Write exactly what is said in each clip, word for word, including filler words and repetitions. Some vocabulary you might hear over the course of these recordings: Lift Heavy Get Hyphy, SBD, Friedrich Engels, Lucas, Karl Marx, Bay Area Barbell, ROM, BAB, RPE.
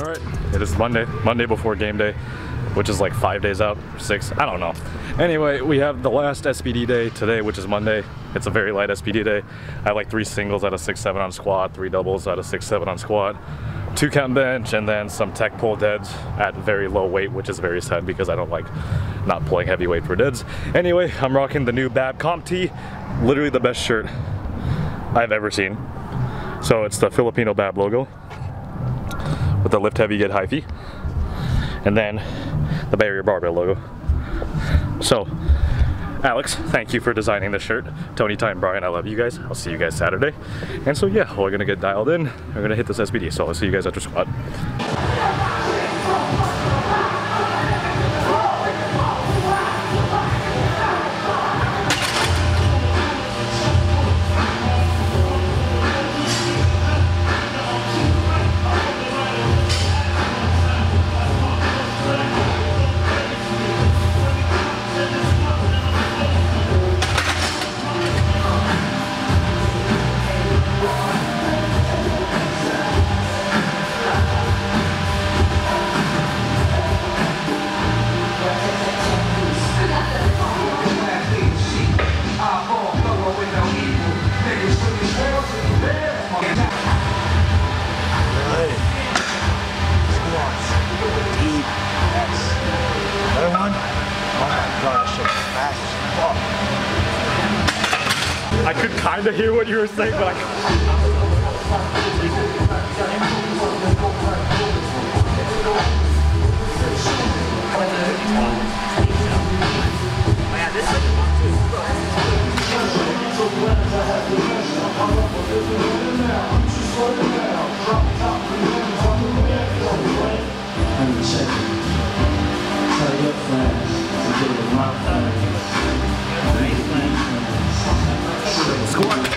All right, it is Monday, Monday before game day, which is like five days out, six, I don't know. Anyway, we have the last S B D day today, which is Monday. It's a very light S B D day. I had like three singles out of six, seven on squat, three doubles out of six, seven on squat, two count bench, and then some tech pull deads at very low weight, which is very sad because I don't like not pulling heavyweight for deads. Anyway, I'm rocking the new Bab Comp tee, literally the best shirt I've ever seen. So it's the Filipino Bab logo with the Lift Heavy Get Hyphy, and then the Bay Area Barbell logo. So, Alex, thank you for designing this shirt. Tony, Ty, and Brian, I love you guys. I'll see you guys Saturday. And so yeah, we're gonna get dialed in. We're gonna hit this S B D, so I'll see you guys after squat. I could kind of hear what you were saying, but I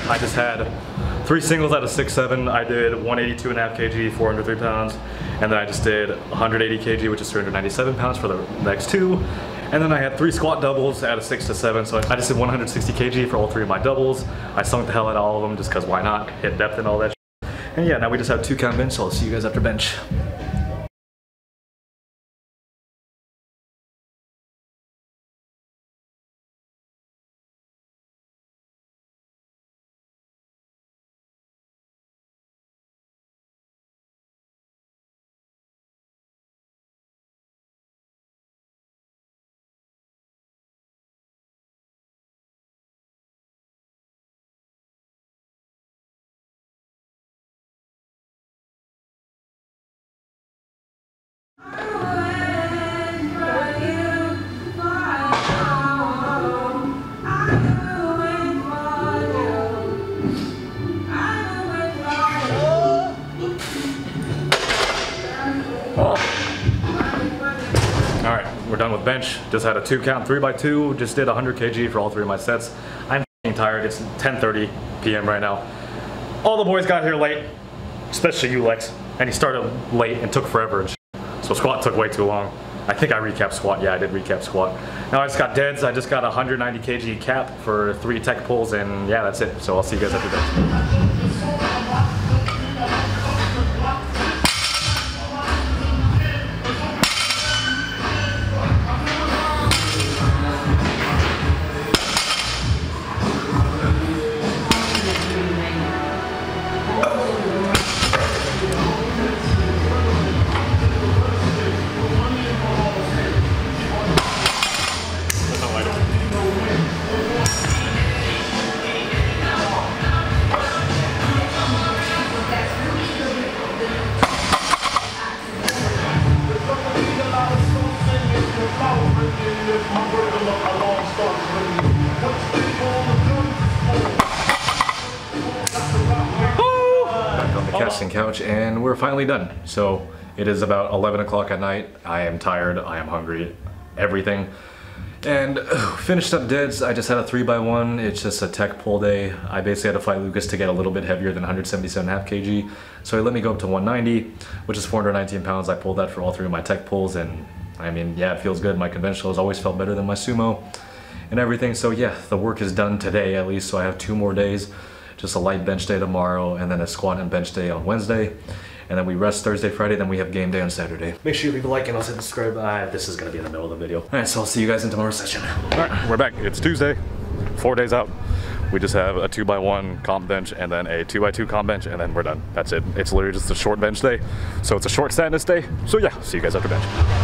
I just had three singles out of six, seven. I did one eighty-two and a half kilograms, four hundred three pounds, and then I just did one hundred eighty kilograms, which is three hundred ninety-seven pounds for the next two. And then I had three squat doubles out of six to seven, so I just did one hundred sixty kilograms for all three of my doubles. I sunk the hell out of all of them just because why not? Hit depth and all that shit. And yeah, now we just have two count bench, so I'll see you guys after bench. We're done with bench. Just had a two count, three by two. Just did one hundred kilograms for all three of my sets. I'm tired. It's ten thirty p m right now. All the boys got here late, especially you, Lex. And he started late and took forever. And shit. So squat took way too long. I think I recapped squat. Yeah, I did recap squat. Now I just got deads. I just got one hundred ninety kilograms cap for three tech pulls, and yeah, that's it. So I'll see you guys after that. Casting couch, and we're finally done. So it is about eleven o'clock at night. I am tired, I am hungry, everything. And ugh, finished up deads. I just had a three by one. It's just a tech pull day. I basically had to fight Lucas to get a little bit heavier than one seventy-seven and a half kilograms. So he let me go up to one ninety, which is four hundred nineteen pounds. I pulled that for all three of my tech pulls, and I mean, yeah, it feels good. My conventional has always felt better than my sumo and everything. So yeah, the work is done today at least, so I have two more days. Just a light bench day tomorrow, and then a squat and bench day on Wednesday. and then we rest Thursday, Friday, then we have game day on Saturday. Make sure you leave a like and also subscribe. Uh, this is gonna be in the middle of the video. All right, so I'll see you guys in tomorrow's session. All right, we're back. It's Tuesday, four days out. We just have a two by one comp bench and then a two by two comp bench and then we're done. That's it. It's literally just a short bench day. So it's a short sadness day. So yeah, see you guys after bench.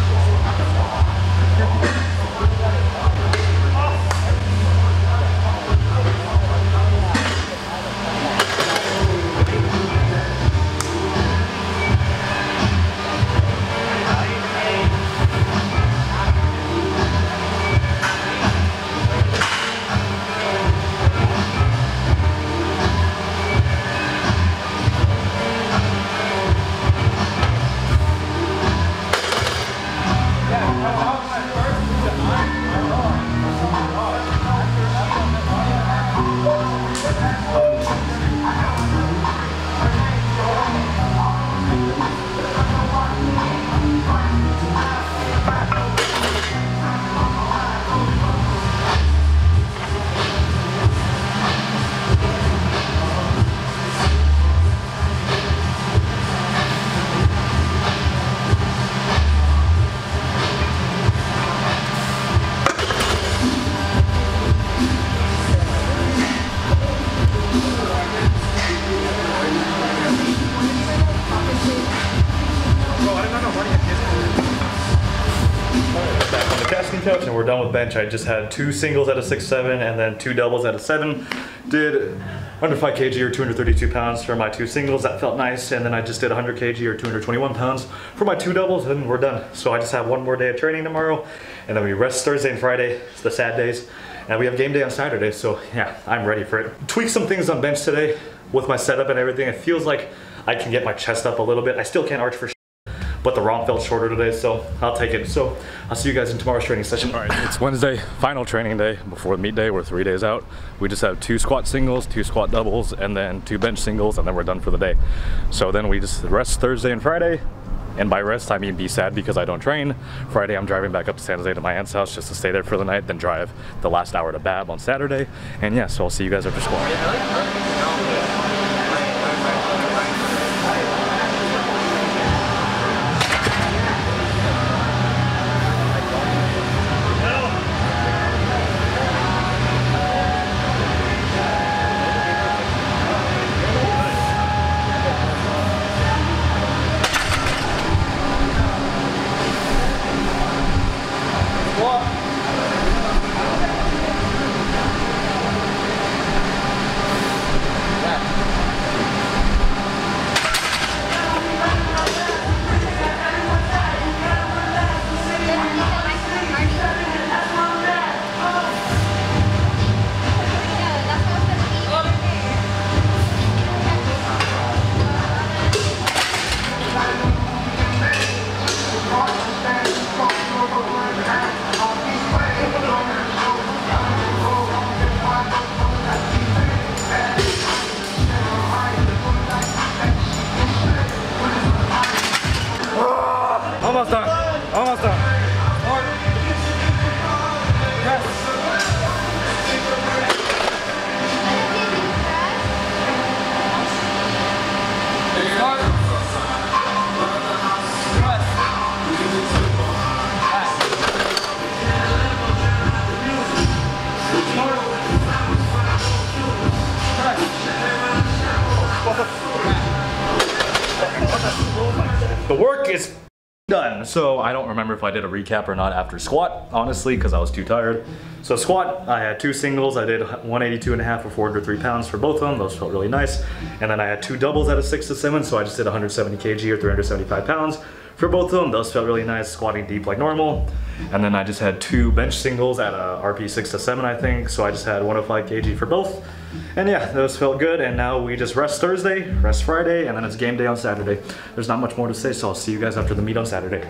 And we're done with bench. I just had two singles at a six seven and then two doubles at a seven. Did under five K G or two hundred thirty-two pounds for my two singles. That felt nice. And then I just did one hundred K G or two hundred twenty-one pounds for my two doubles and we're done. So I just have one more day of training tomorrow and then we rest Thursday and Friday. It's the sad days. And we have game day on Saturday. So yeah, I'm ready for it. Tweaked some things on bench today with my setup and everything. It feels like I can get my chest up a little bit. I still can't arch for sure, but the ROM felt shorter today, so I'll take it. So I'll see you guys in tomorrow's training session. All right, it's Wednesday, final training day before meet day. We're three days out. We just have two squat singles, two squat doubles, and then two bench singles, and then we're done for the day. So then we just rest Thursday and Friday. And by rest, I mean be sad because I don't train. Friday, I'm driving back up to San Jose to my aunt's house just to stay there for the night, then drive the last hour to Bab on Saturday. And yeah, so I'll see you guys after school. The work is done. So I don't remember if I did a recap or not after squat, honestly, because I was too tired. So squat, I had two singles. I did one eighty-two and a half or four hundred three pounds for both of them. Those felt really nice. And then I had two doubles at a six to seven. So I just did one seventy K G or three hundred seventy-five pounds for both of them. Those felt really nice, squatting deep like normal. And then I just had two bench singles at a R P six to seven, I think. So I just had one oh five K G for both. And yeah, those felt good, and now we just rest Thursday, rest Friday, and then it's game day on Saturday. There's not much more to say, so I'll see you guys after the meet on Saturday.